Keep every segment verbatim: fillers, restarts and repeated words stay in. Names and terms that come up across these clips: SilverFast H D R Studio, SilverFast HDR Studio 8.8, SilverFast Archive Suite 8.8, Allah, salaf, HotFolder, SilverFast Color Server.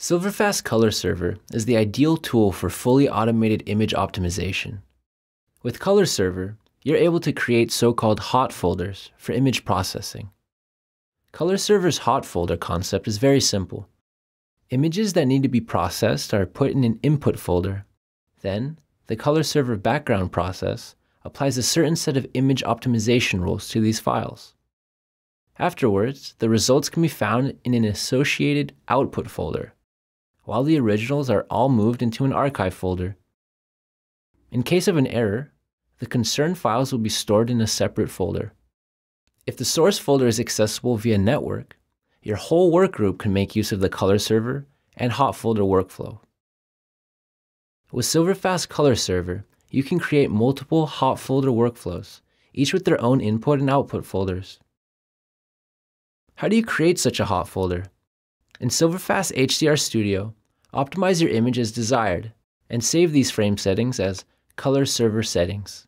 SilverFast Color Server is the ideal tool for fully automated image optimization. With Color Server, you're able to create so-called hot folders for image processing. Color Server's hot folder concept is very simple. Images that need to be processed are put in an input folder. Then, the Color Server background process applies a certain set of image optimization rules to these files. Afterwards, the results can be found in an associated output folder, while the originals are all moved into an archive folder. In case of an error, the concerned files will be stored in a separate folder. If the source folder is accessible via network, your whole workgroup can make use of the Color Server and HotFolder workflow. With SilverFast Color Server, you can create multiple HotFolder workflows, each with their own input and output folders. How do you create such a hot folder? In SilverFast H D R Studio, optimize your image as desired and save these frame settings as Color Server settings.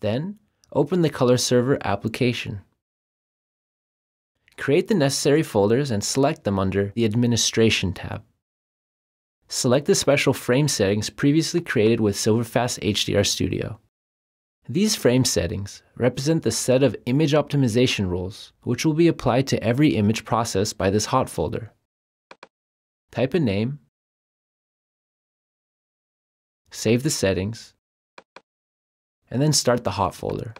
Then, open the Color Server application. Create the necessary folders and select them under the Administration tab. Select the special frame settings previously created with SilverFast H D R Studio. These frame settings represent the set of image optimization rules which will be applied to every image processed by this hot folder. Type a name, save the settings, and then start the hot folder.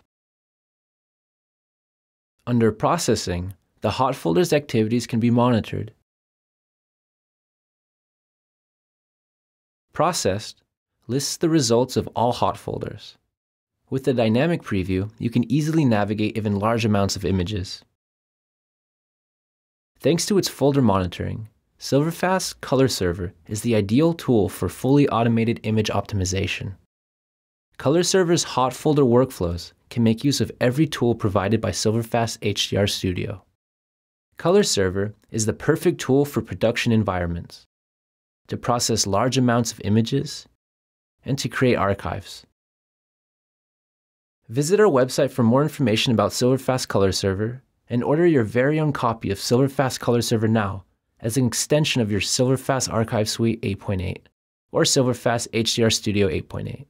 Under Processing, the hot folder's activities can be monitored. Processed lists the results of all hot folders. With the dynamic preview, you can easily navigate even large amounts of images. Thanks to its folder monitoring, SilverFast Color Server is the ideal tool for fully automated image optimization. Color Server's hot folder workflows can make use of every tool provided by SilverFast H D R Studio. Color Server is the perfect tool for production environments, to process large amounts of images, and to create archives. Visit our website for more information about SilverFast Color Server and order your very own copy of SilverFast Color Server now as an extension of your SilverFast Archive Suite eight point eight or SilverFast H D R Studio eight point eight.